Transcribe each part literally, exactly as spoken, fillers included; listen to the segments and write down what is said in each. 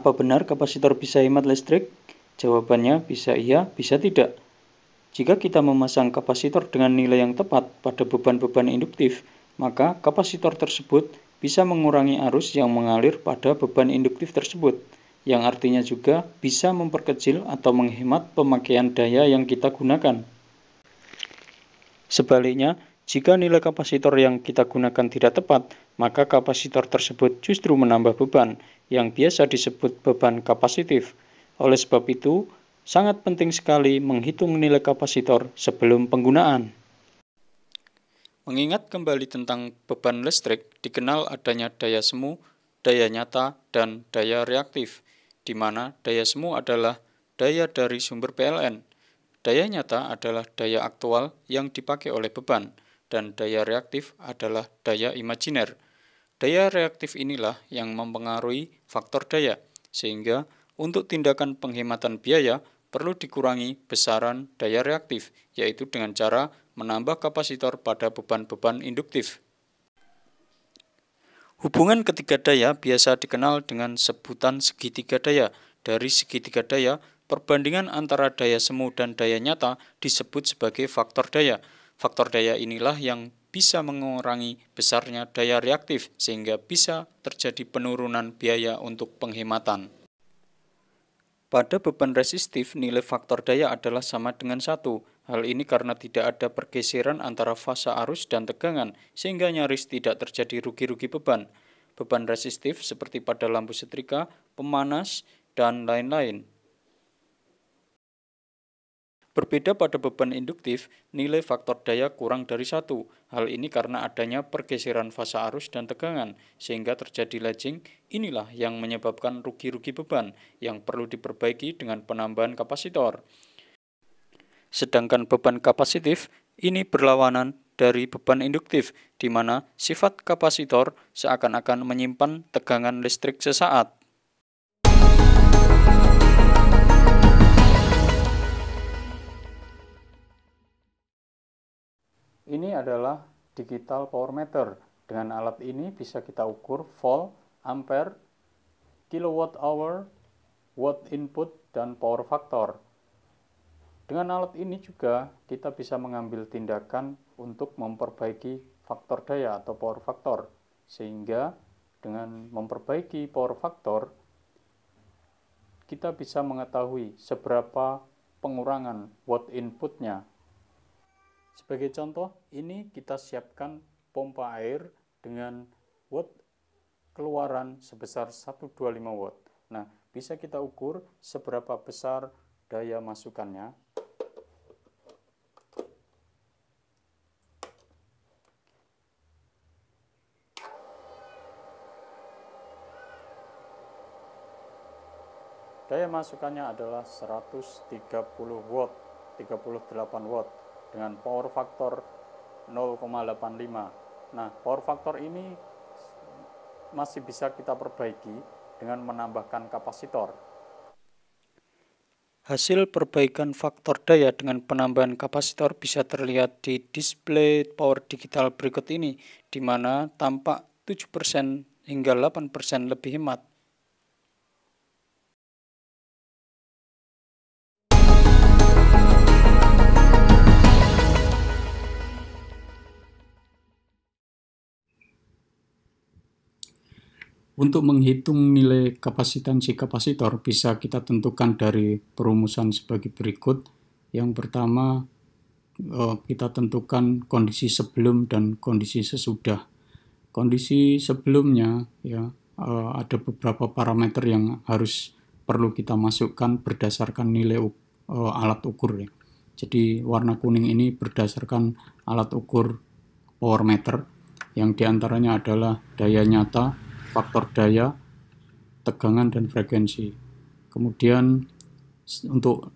Apa benar kapasitor bisa hemat listrik? Jawabannya bisa iya, bisa tidak. Jika kita memasang kapasitor dengan nilai yang tepat pada beban-beban induktif, maka kapasitor tersebut bisa mengurangi arus yang mengalir pada beban induktif tersebut, yang artinya juga bisa memperkecil atau menghemat pemakaian daya yang kita gunakan. Sebaliknya, jika nilai kapasitor yang kita gunakan tidak tepat, maka kapasitor tersebut justru menambah beban, yang biasa disebut beban kapasitif. Oleh sebab itu, sangat penting sekali menghitung nilai kapasitor sebelum penggunaan. Mengingat kembali tentang beban listrik, dikenal adanya daya semu, daya nyata, dan daya reaktif, di mana daya semu adalah daya dari sumber P L N, daya nyata adalah daya aktual yang dipakai oleh beban, dan daya reaktif adalah daya imajiner. Daya reaktif inilah yang mempengaruhi faktor daya, sehingga untuk tindakan penghematan biaya perlu dikurangi besaran daya reaktif, yaitu dengan cara menambah kapasitor pada beban-beban induktif. Hubungan ketiga daya biasa dikenal dengan sebutan segitiga daya. Dari segitiga daya, perbandingan antara daya semu dan daya nyata disebut sebagai faktor daya. Faktor daya inilah yang bisa mengurangi besarnya daya reaktif, sehingga bisa terjadi penurunan biaya untuk penghematan. Pada beban resistif, nilai faktor daya adalah sama dengan satu. Hal ini karena tidak ada pergeseran antara fasa arus dan tegangan, sehingga nyaris tidak terjadi rugi-rugi beban. Beban resistif seperti pada lampu setrika, pemanas, dan lain-lain. Berbeda pada beban induktif, nilai faktor daya kurang dari satu. Hal ini karena adanya pergeseran fasa arus dan tegangan, sehingga terjadi ledging. Inilah yang menyebabkan rugi-rugi beban yang perlu diperbaiki dengan penambahan kapasitor. Sedangkan beban kapasitif ini berlawanan dari beban induktif, di mana sifat kapasitor seakan-akan menyimpan tegangan listrik sesaat. Ini adalah digital power meter. Dengan alat ini bisa kita ukur volt, ampere, kilowatt hour, watt input, dan power factor. Dengan alat ini juga kita bisa mengambil tindakan untuk memperbaiki faktor daya atau power factor, sehingga dengan memperbaiki power factor kita bisa mengetahui seberapa pengurangan watt inputnya. Sebagai contoh, ini kita siapkan pompa air dengan watt keluaran sebesar seratus dua puluh lima watt. Nah, bisa kita ukur seberapa besar daya masukannya. Daya masukannya adalah seratus tiga puluh watt, tiga puluh delapan watt, dengan power faktor nol koma delapan lima. Nah, power faktor ini masih bisa kita perbaiki dengan menambahkan kapasitor. Hasil perbaikan faktor daya dengan penambahan kapasitor bisa terlihat di display power digital berikut ini, di mana tampak tujuh persen hingga delapan persen lebih hemat. Untuk menghitung nilai kapasitansi kapasitor bisa kita tentukan dari perumusan sebagai berikut. Yang pertama, kita tentukan kondisi sebelum dan kondisi sesudah. Kondisi sebelumnya, ya, ada beberapa parameter yang harus perlu kita masukkan berdasarkan nilai alat ukur. Jadi warna kuning ini berdasarkan alat ukur power meter, yang diantaranya adalah daya nyata, faktor daya, tegangan, dan frekuensi. Kemudian untuk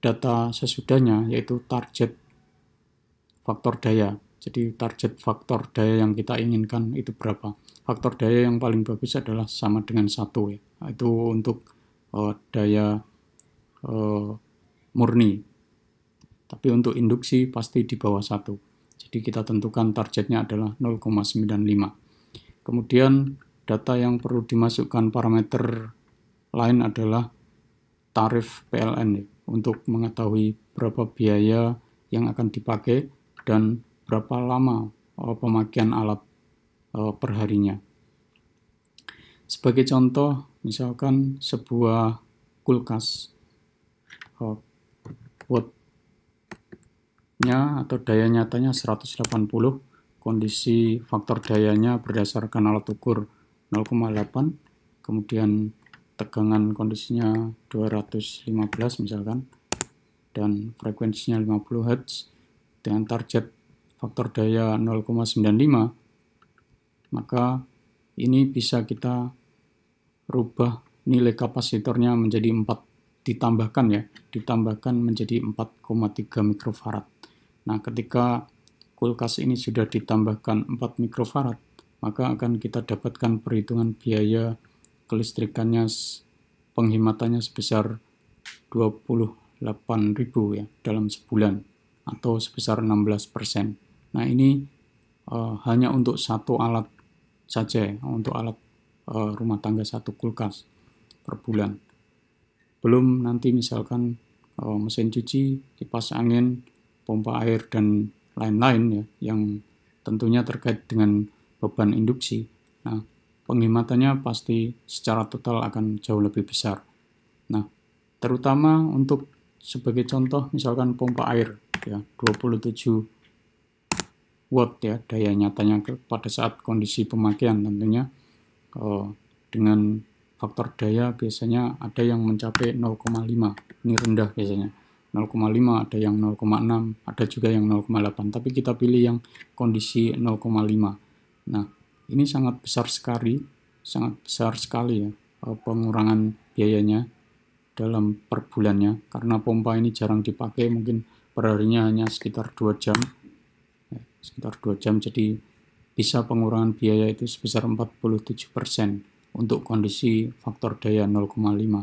data sesudahnya, yaitu target faktor daya. Jadi target faktor daya yang kita inginkan itu berapa. Faktor daya yang paling bagus adalah sama dengan satu, ya. Itu untuk uh, daya uh, murni. Tapi untuk induksi pasti di bawah satu. Jadi kita tentukan targetnya adalah nol koma sembilan lima. Kemudian data yang perlu dimasukkan parameter lain adalah tarif P L N untuk mengetahui berapa biaya yang akan dipakai dan berapa lama pemakaian alat perharinya. Sebagai contoh, misalkan sebuah kulkas wattnya atau daya nyatanya seratus delapan puluh, kondisi faktor dayanya berdasarkan alat ukur nol koma delapan, kemudian tegangan kondisinya dua ratus lima belas misalkan, dan frekuensinya lima puluh hertz, dengan target faktor daya nol koma sembilan lima, maka ini bisa kita rubah nilai kapasitornya menjadi empat, ditambahkan ya, ditambahkan menjadi empat koma tiga mikrofarad. Nah, ketika kulkas ini sudah ditambahkan empat mikrofarad, maka akan kita dapatkan perhitungan biaya kelistrikannya, penghimatannya sebesar dua puluh delapan ribu ya dalam sebulan atau sebesar enam belas persen. Nah, ini uh, hanya untuk satu alat saja, untuk alat uh, rumah tangga satu kulkas per bulan. Belum nanti misalkan uh, mesin cuci, kipas angin, pompa air, dan lain-lain ya, yang tentunya terkait dengan beban induksi. Nah, penghimatannya pasti secara total akan jauh lebih besar. Nah, terutama untuk sebagai contoh misalkan pompa air ya, dua puluh tujuh watt ya daya nyatanya pada saat kondisi pemakaian tentunya, eh, dengan faktor daya biasanya ada yang mencapai nol koma lima, ini rendah biasanya. nol koma lima, ada yang nol koma enam, ada juga yang nol koma delapan, tapi kita pilih yang kondisi nol koma lima. Nah, ini sangat besar sekali, sangat besar sekali ya pengurangan biayanya dalam per bulannya, karena pompa ini jarang dipakai, mungkin perharinya hanya sekitar dua jam, sekitar dua jam, jadi bisa pengurangan biaya itu sebesar empat puluh tujuh persen untuk kondisi faktor daya nol koma lima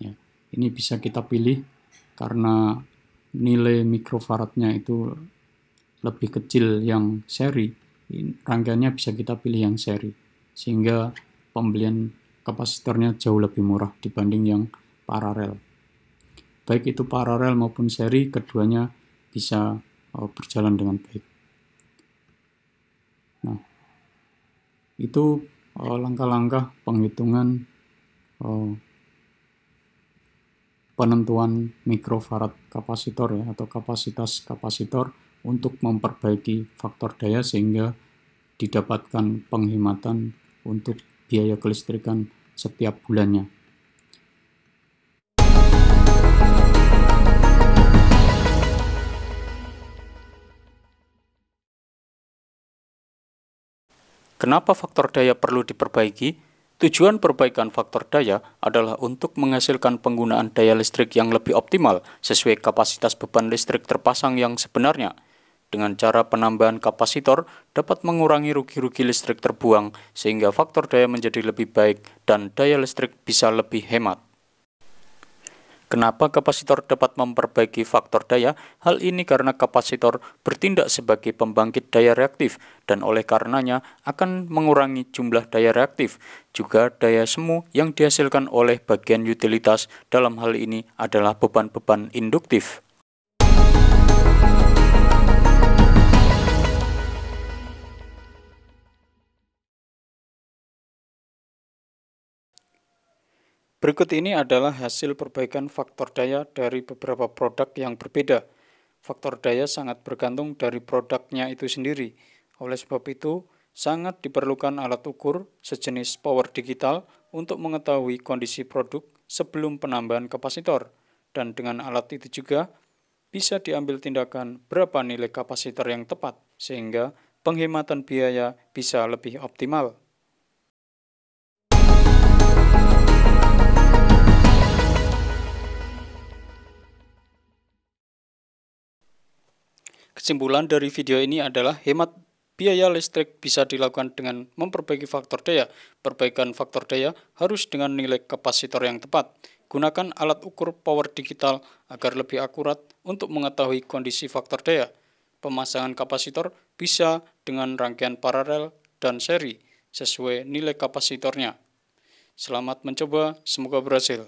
ya. Ini bisa kita pilih karena nilai mikrofaradnya itu lebih kecil yang seri, rangkaiannya bisa kita pilih yang seri, sehingga pembelian kapasitornya jauh lebih murah dibanding yang paralel. Baik itu paralel maupun seri, keduanya bisa berjalan dengan baik. Nah, itu langkah-langkah penghitungan penentuan mikrofarad kapasitor ya, atau kapasitas kapasitor untuk memperbaiki faktor daya sehingga didapatkan penghematan untuk biaya kelistrikan setiap bulannya. Kenapa faktor daya perlu diperbaiki? Tujuan perbaikan faktor daya adalah untuk menghasilkan penggunaan daya listrik yang lebih optimal sesuai kapasitas beban listrik terpasang yang sebenarnya. Dengan cara penambahan kapasitor dapat mengurangi rugi-rugi listrik terbuang sehingga faktor daya menjadi lebih baik dan daya listrik bisa lebih hemat. Kenapa kapasitor dapat memperbaiki faktor daya? Hal ini karena kapasitor bertindak sebagai pembangkit daya reaktif dan oleh karenanya akan mengurangi jumlah daya reaktif. Juga daya semu yang dihasilkan oleh bagian utilitas, dalam hal ini adalah beban-beban induktif. Berikut ini adalah hasil perbaikan faktor daya dari beberapa produk yang berbeda. Faktor daya sangat bergantung dari produknya itu sendiri. Oleh sebab itu, sangat diperlukan alat ukur sejenis power digital untuk mengetahui kondisi produk sebelum penambahan kapasitor. Dan dengan alat itu juga bisa diambil tindakan berapa nilai kapasitor yang tepat, sehingga penghematan biaya bisa lebih optimal. Kesimpulan dari video ini adalah hemat biaya listrik bisa dilakukan dengan memperbaiki faktor daya. Perbaikan faktor daya harus dengan nilai kapasitor yang tepat. Gunakan alat ukur power digital agar lebih akurat untuk mengetahui kondisi faktor daya. Pemasangan kapasitor bisa dengan rangkaian paralel dan seri sesuai nilai kapasitornya. Selamat mencoba, semoga berhasil.